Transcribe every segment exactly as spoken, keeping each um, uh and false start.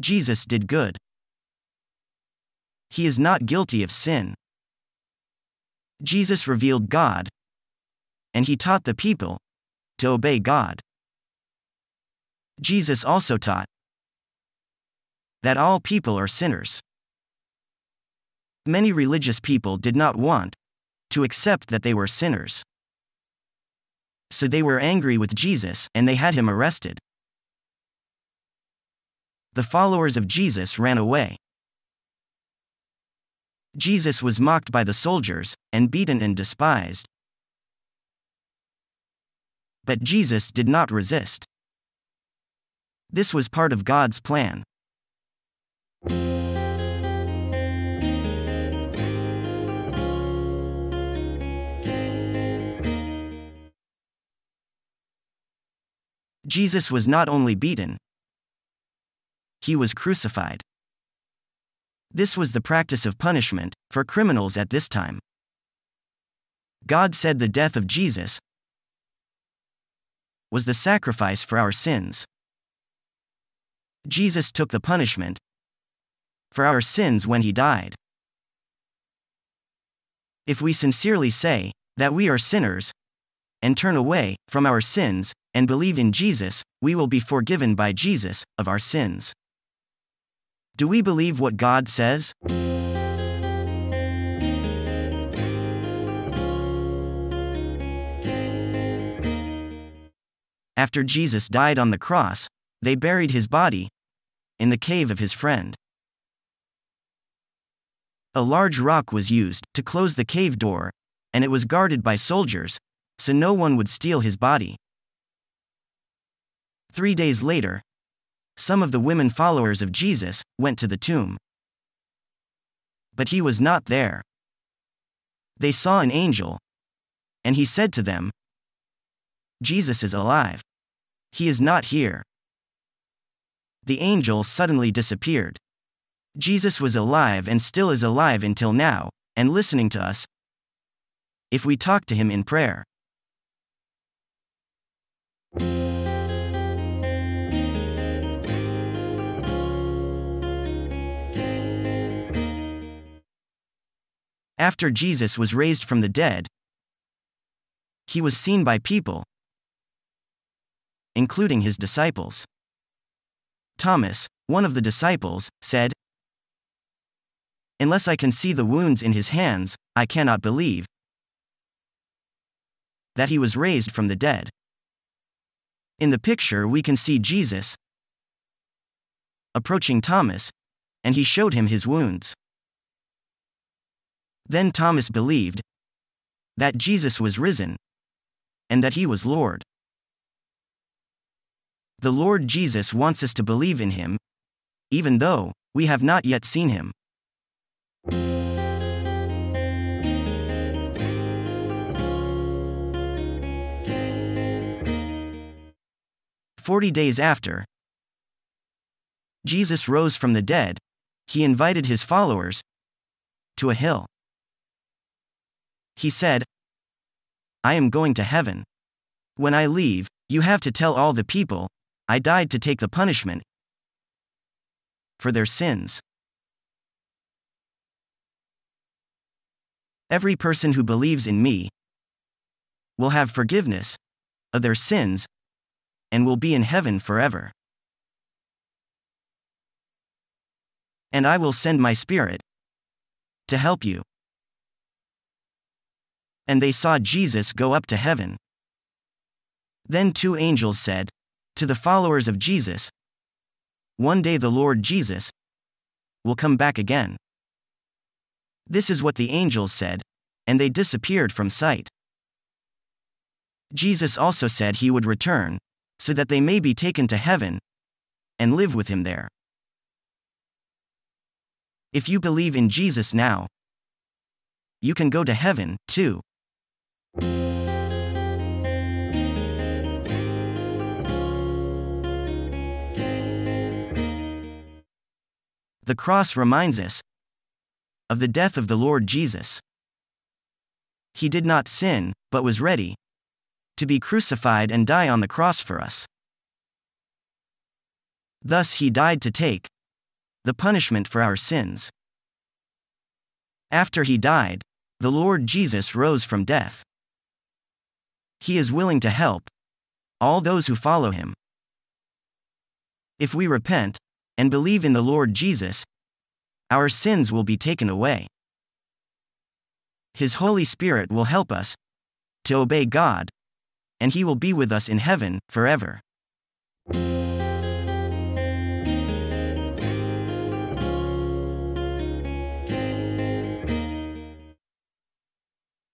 Jesus did good. He is not guilty of sin. Jesus revealed God, and he taught the people to obey God. Jesus also taught that all people are sinners. Many religious people did not want to accept that they were sinners. So they were angry with Jesus, and they had him arrested. The followers of Jesus ran away. Jesus was mocked by the soldiers, and beaten and despised. But Jesus did not resist. This was part of God's plan. Jesus was not only beaten, he was crucified. This was the practice of punishment for criminals at this time. God said the death of Jesus was the sacrifice for our sins. Jesus took the punishment for our sins when he died. If we sincerely say that we are sinners and turn away from our sins and believe in Jesus, we will be forgiven by Jesus of our sins. Do we believe what God says? After Jesus died on the cross, they buried his body in the cave of his friend. A large rock was used to close the cave door, and it was guarded by soldiers, so no one would steal his body. Three days later, some of the women followers of Jesus went to the tomb. But he was not there. They saw an angel, and he said to them, "Jesus is alive. He is not here." The angel suddenly disappeared. Jesus was alive and still is alive until now, and listening to us if we talk to him in prayer. After Jesus was raised from the dead, he was seen by people, including his disciples. Thomas, one of the disciples, said, "Unless I can see the wounds in his hands, I cannot believe that he was raised from the dead." In the picture we can see Jesus approaching Thomas, and he showed him his wounds. Then Thomas believed that Jesus was risen and that he was Lord. The Lord Jesus wants us to believe in him, even though we have not yet seen him. Forty days after Jesus rose from the dead, he invited his followers to a hill. He said, "I am going to heaven. When I leave, you have to tell all the people I died to take the punishment for their sins." Every person who believes in me will have forgiveness of their sins and will be in heaven forever. And I will send my Spirit to help you. And they saw Jesus go up to heaven. Then two angels said to the followers of Jesus, "One day the Lord Jesus will come back again." This is what the angels said, and they disappeared from sight. Jesus also said he would return, so that they may be taken to heaven and live with him there. If you believe in Jesus now, you can go to heaven, too. The cross reminds us of the death of the Lord Jesus. He did not sin, but was ready to be crucified and die on the cross for us. Thus he died to take the punishment for our sins. After he died, the Lord Jesus rose from death. He is willing to help all those who follow him. If we repent and believe in the Lord Jesus, our sins will be taken away. His Holy Spirit will help us to obey God, and he will be with us in heaven forever.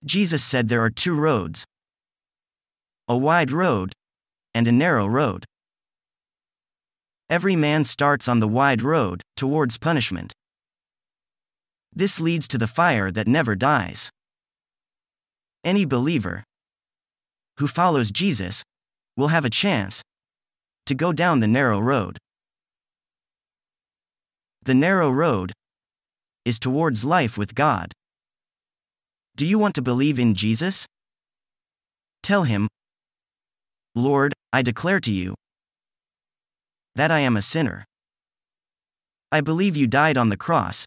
Jesus said there are two roads, a wide road and a narrow road. Every man starts on the wide road towards punishment. This leads to the fire that never dies. Any believer who follows Jesus will have a chance to go down the narrow road. The narrow road is towards life with God. Do you want to believe in Jesus? Tell him, "Lord, I declare to you that I am a sinner. I believe you died on the cross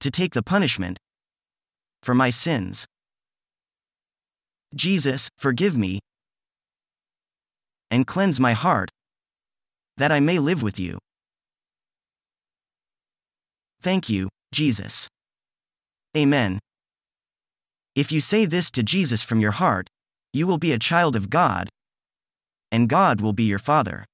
to take the punishment for my sins. Jesus, forgive me and cleanse my heart that I may live with you. Thank you, Jesus. Amen." If you say this to Jesus from your heart, you will be a child of God, and God will be your Father.